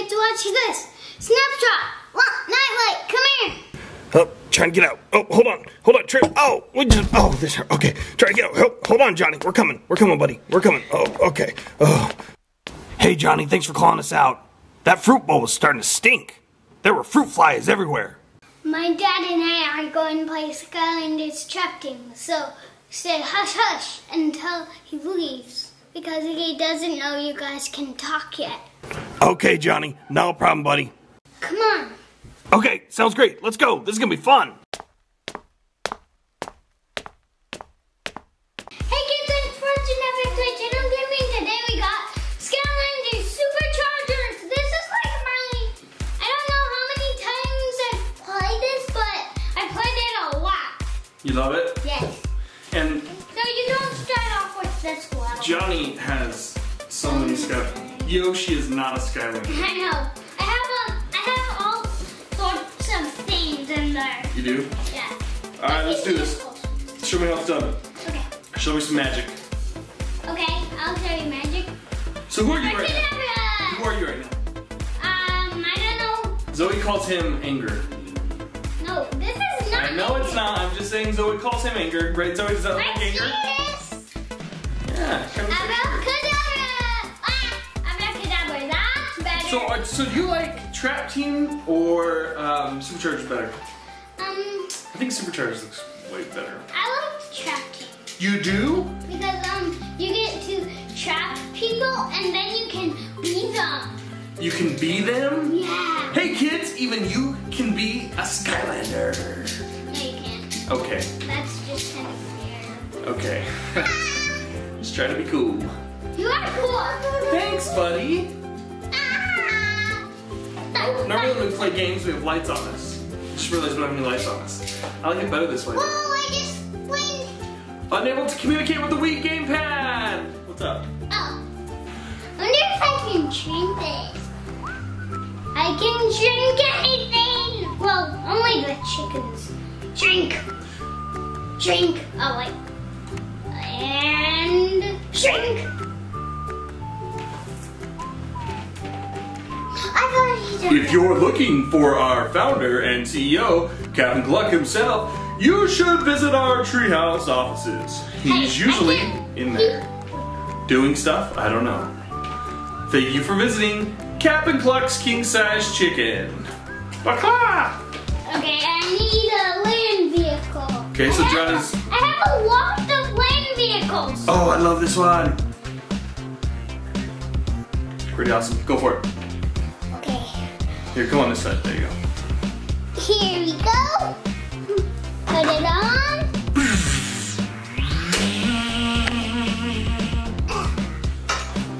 need to watch this. Snapshot, Nightlight, come here. Oh, trying to get out. Oh, hold on, Trip. Oh, okay, try to get out. Oh, hold on, Johnny, we're coming, buddy, Oh, okay. Oh. Hey, Johnny, thanks for calling us out. That fruit bowl was starting to stink. There were fruit flies everywhere. My dad and I are going to play Skylanders Trap Team, so say hush hush until he leaves, because he doesn't know you guys can talk yet. Okay, Johnny, no problem, buddy. Come on. Okay, sounds great. Let's go. This is going to be fun. Hey kids, thanks for watching Epic Toy Channel Gaming. Today we got Skylanders SuperChargers. This is like I don't know how many times I've played this, but I played it a lot. You love it? Yes. And so you don't start off with this one. Johnny has so many Skylanders. Yoshi is not a Skylander. I know. You do? Yeah. Alright, let's do this. Show me how it's done. Okay. Show me some magic. Okay, I'll show you magic. So who are you right now? Who are you right now? I don't know. Zoe calls him Anger. No, this is not. I know it's not. I'm just saying Zoe calls him Anger, right? Zoe does not like Anger. Yes. Yeah. Abracadabra. That's better. So do you like Trap Team or Superchargers better? I think Superchargers looks way better. I like Trap Team. You do? Because you get to trap people and then you can be them. You can be them? Yeah. Hey kids, even you can be a Skylander. No, you can't. Okay. That's just kind of weird. Okay. Just try to be cool. You are cool. Thanks, buddy. Oh, normally when we play games, we have lights on us. I just realized we don't have any lights on us. I like it better this way. Whoa, I just went. Unable to communicate with the Wii gamepad! What's up? Oh. I wonder if I can drink it. I can drink anything! Well, only the chickens. Drink! Drink! Oh, wait. And drink! If you're looking for our founder and CEO, Captain Gluck himself, you should visit our treehouse offices. He's usually in there. Doing stuff? I don't know. Thank you for visiting Captain Gluck's king-size chicken. Baka! Okay, I need a land vehicle. Okay, so John's... I have a lot of land vehicles. Oh, I love this one. Pretty awesome. Go for it. Here, come on this side. There you go. Here we go. Put it on.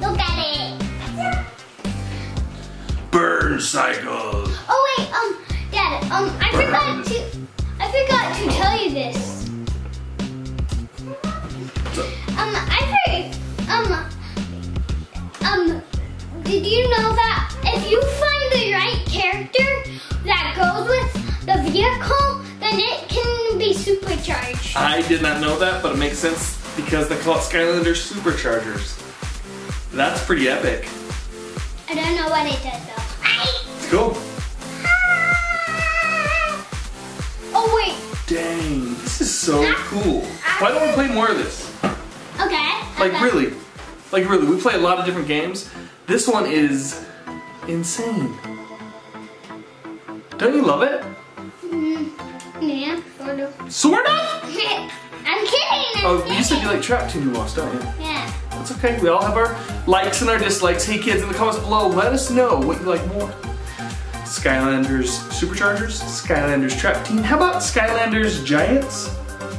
Look at it. Burn Cycle. Oh wait, Dad, I forgot to tell you this. Did you know that if you find the right character that goes with the vehicle, then it can be supercharged? I did not know that, but it makes sense because they call it Skylanders Superchargers. That's pretty epic. I don't know what it does though. Let's go. Oh wait. Dang, this is so cool. Why don't we play more of this? Okay. Like really. Like really, we play a lot of different games. This one is insane. Don't you love it? Yeah, sort of. Sort of? I'm kidding. Oh, you said you like Trap Team Lost, don't you? Yeah. That's okay. We all have our likes and our dislikes. Hey kids, in the comments below, let us know what you like more. Skylanders Superchargers, Skylanders Trap Team. How about Skylanders Giants?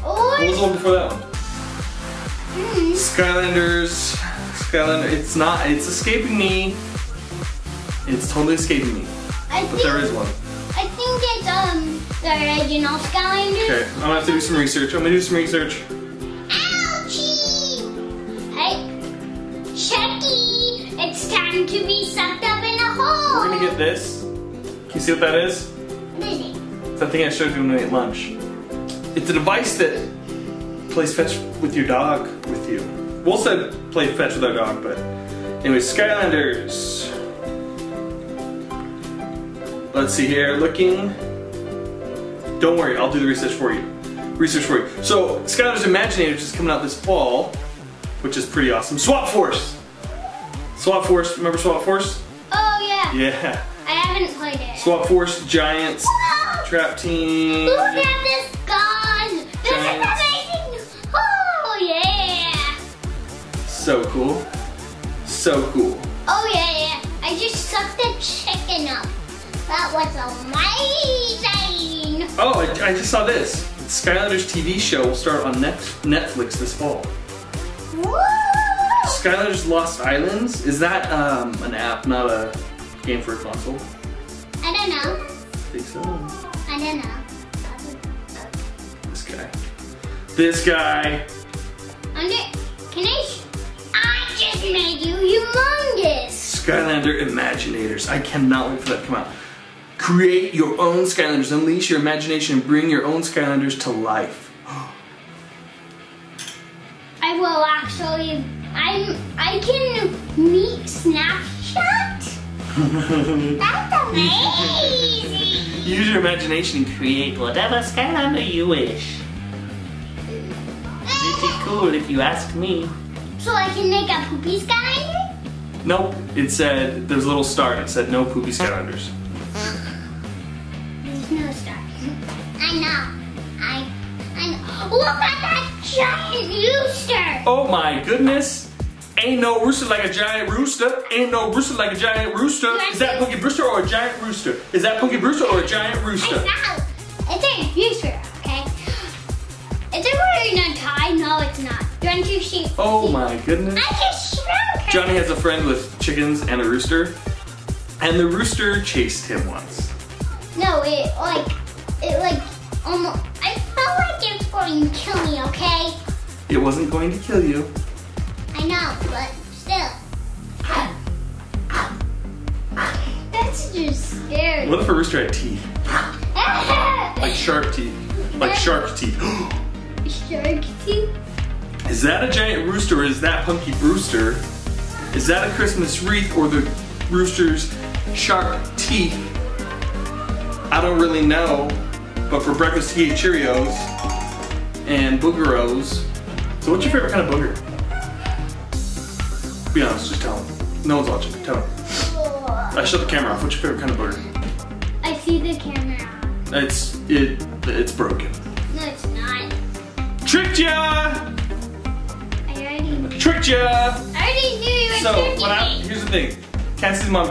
Oh, what was the one before that one? Skylanders. It's escaping me. It's totally escaping me, but there is one. I think it's the original Skylanders. Okay, I'm gonna have to do some research. Ouchie! Hey, Chucky, it's time to be sucked up in a hole. We're gonna get this. Can you see what that is? What is it? It's that thing I showed you when we ate lunch. It's a device that plays fetch with your dog with you. We'll say play fetch with our dog, but anyway, Skylanders. Let's see here, looking. Don't worry, I'll do the research for you. So, Skylanders Imaginators is coming out this fall, which is pretty awesome. Swap Force! Swap Force, remember Swap Force? Oh, yeah. Yeah. I haven't played it. Swap Force, Giants, whoa! Trap Team. Look at this gun! This is amazing! Oh, yeah! So cool. So cool. Oh, yeah, yeah. I just sucked the chicken up. That was amazing! Oh, I just saw this. The Skylanders TV show will start on Netflix this fall. Woo! Skylanders Lost Islands? Is that an app, not a game for a console? I don't know. I think so. I don't know. This guy. This guy! I just made you humongous! Skylander Imaginators. I cannot wait for that to come out. Create your own Skylanders. Unleash your imagination and bring your own Skylanders to life. I will actually... I can meet Snapshot? That's amazing! Use your imagination and create whatever Skylander you wish. Make it cool if you ask me. So I can make a poopy Skylander? Nope. It said, there's a little star and it said no poopy Skylanders. There's no star. I know. I know. Look at that giant rooster! Oh my goodness! Ain't no rooster like a giant rooster. Ain't no rooster like a giant rooster. Is that Punky Brewster or a giant rooster? Is that Punky Brewster or a giant rooster? It's a rooster, okay? Is it wearing a tie? No, it's not. Do you want to see? Oh my goodness. I can shrug her. Johnny has a friend with chickens and a rooster. And the rooster chased him once. No, it like almost, I felt like it was going to kill me, okay? It wasn't going to kill you. I know, but still. That's just scary. What if a rooster had teeth? Like sharp teeth. Like shark teeth. Shark teeth? Is that a giant rooster or is that Punky Brewster? Is that a Christmas wreath or the rooster's sharp teeth? I don't really know, but for breakfast he ate Cheerios and boogeros. So what's your favorite kind of booger? Be honest, just tell him. No one's watching, tell him. I shut the camera off, what's your favorite kind of booger? I see the camera off. It's broken. No, it's not. Tricked ya! Tricked ya! I already knew you were tricking me. Here's the thing. Cassie's mom.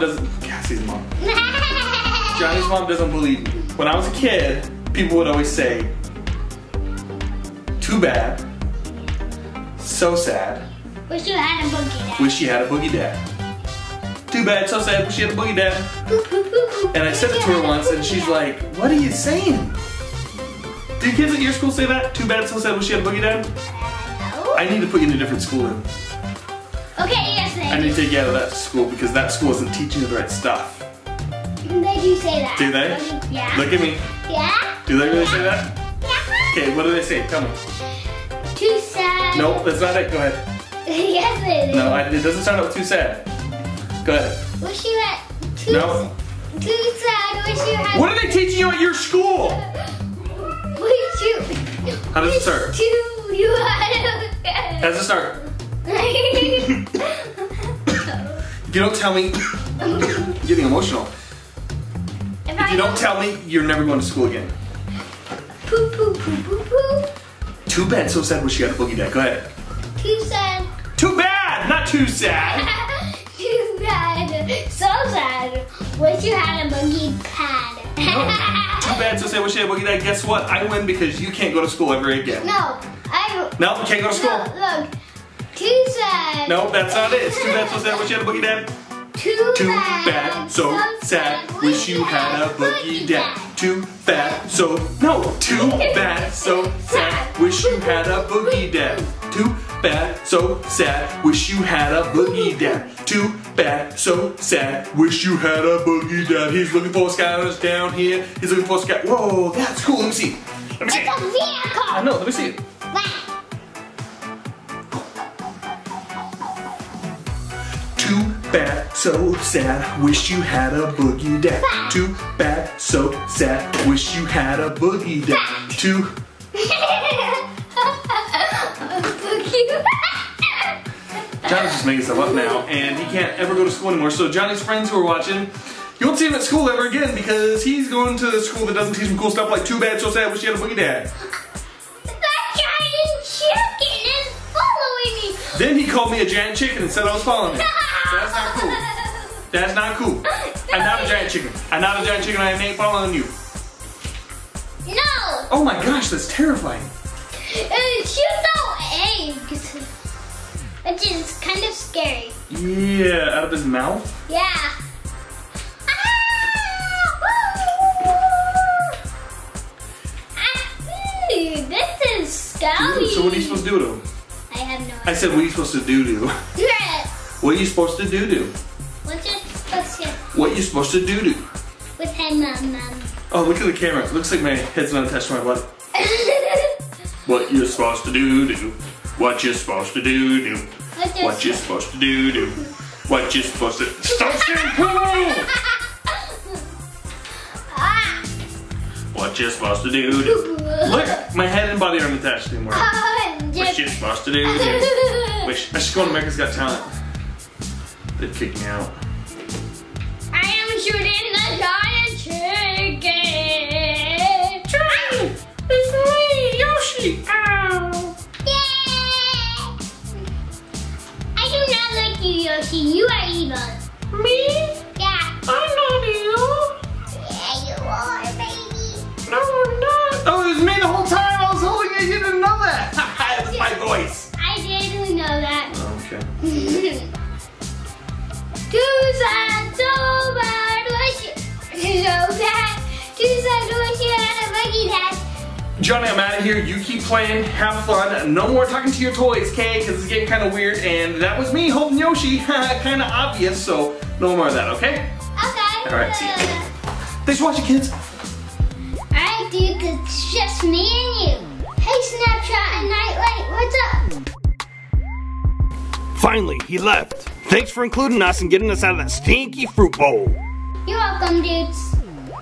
Johnny's mom doesn't believe me. When I was a kid, people would always say, too bad, so sad. Wish you had a boogie dad. Wish you had a boogie dad. Too bad, so sad, wish you had a boogie dad. And I said it to her once and she's like, what are you saying? Do kids at your school say that? Too bad, so sad, wish you had a boogie dad? I need to put you in a different school. Okay, yes, they do. I need to take you out of that school because that school isn't teaching you the right stuff. They do say that. Do they? Yeah. Look at me. Yeah. Do they really say that? Yeah. Okay, what do they say? Tell me. Too sad. No, that's not it. Go ahead. Yes, it is. No, it doesn't start out too sad. Go ahead. Wish you had too. No. Too sad. Wish you had. What are they teaching you at your school? Wish you. How does it start? Too. You had. How's it start? If you don't tell me, I'm getting emotional. If you don't tell me, you're never going to school again. Poo poo poo poo poo. Too bad, so sad, wish you had a boogie dad. Go ahead. Too sad. Too bad, not too sad. Too bad, so sad, wish you had a boogie pad. No. Too bad, so sad, wish you had a boogie dad. Guess what? I win because you can't go to school ever again. No. No, you can't go to school. No, look. Too sad. No, that's not it. It's too bad, so sad, wish you had a boogie dad. Too bad, so sad, wish you had a boogie dad. Too bad, so sad, wish you had a boogie dad. Too bad, so sad, wish you had a boogie dad. Too bad, so sad, wish you had a boogie dad. He's looking for Skylanders down here. He's looking for Skylanders. Whoa, that's cool. Let me see. It's a vehicle. I know. Let me see it. Too bad, so sad, wish you had a boogie dad. Too bad, so sad, wish you had a boogie dad. Too Johnny's just making stuff up now, and he can't ever go to school anymore. So Johnny's friends who are watching, you won't see him at school ever again because he's going to the school that doesn't teach him cool stuff like too bad, so sad, wish you had a boogie dad. Then he called me a giant chicken and said I was following him. So that's not cool. That's not cool. I'm not a giant chicken. I'm not a giant chicken. I ain't following you. No. Oh my gosh, that's terrifying. Shoot no eggs, which is kind of scary. Yeah, out of his mouth? Yeah. This is scary. So what are you supposed to do to him? I have no idea. I said, what are you supposed to do? What are you supposed to do? What you supposed to? What you supposed to do? With him, Oh, look at the camera. It looks like my head's not attached to my butt. What you're supposed to do? What you're supposed to do? What you're supposed to do? What you're supposed to? Stop saying poo! What you're supposed to do? Look, my head and body aren't attached anymore. Which you're supposed to do. Which I should go on America's Got Talent. They'd kick me out. I am shooting the giant chicken. Try. It's me, Yoshi. Ow. Yay! I do not like you, Yoshi. You are evil. Me? Yeah. I'm not evil. Yeah, you are, baby. No, I'm not. Oh, it was me the whole time. I was holding it. You didn't know that. My voice. I didn't know that. Oh, okay. Too sad, so bad, wish you so bad. Too sad, wish you had a buggy dad. Johnny, I'm out of here. You keep playing. Have fun. No more talking to your toys, okay? Because it's getting kind of weird. And that was me holding Yoshi. Kind of obvious. So no more of that, okay? Okay. All right. See ya. Thanks for watching, kids. All right, dude. It's just me and you. Hey, Snapshot and Nightlight, what's up? Finally, he left. Thanks for including us and getting us out of that stinky fruit bowl. You're welcome, dudes.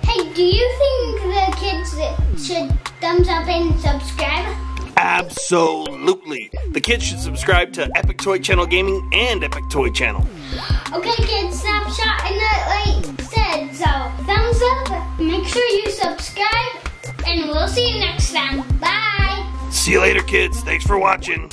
Hey, do you think the kids should thumbs up and subscribe? Absolutely. The kids should subscribe to Epic Toy Channel Gaming and Epic Toy Channel. Okay, kids, Snapshot and Nightlight said so. Thumbs up, make sure you subscribe, and we'll see you next time. Bye. See you later, kids. Thanks for watching.